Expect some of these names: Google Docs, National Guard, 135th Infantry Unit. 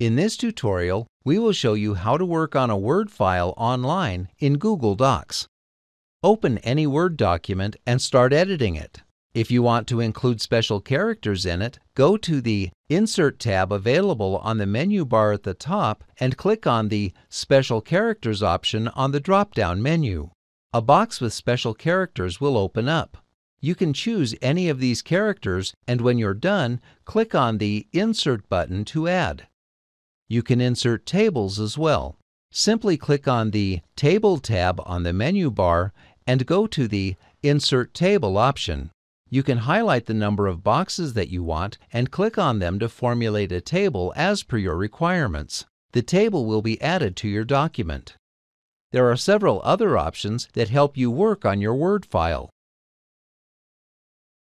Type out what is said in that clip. In this tutorial, we will show you how to work on a Word file online in Google Docs. Open any Word document and start editing it. If you want to include special characters in it, go to the Insert tab available on the menu bar at the top and click on the Special Characters option on the drop-down menu. A box with special characters will open up. You can choose any of these characters, and when you're done, click on the Insert button to add. You can insert tables as well. Simply click on the Table tab on the menu bar and go to the Insert Table option. You can highlight the number of boxes that you want and click on them to formulate a table as per your requirements. The table will be added to your document. There are several other options that help you work on your Word file.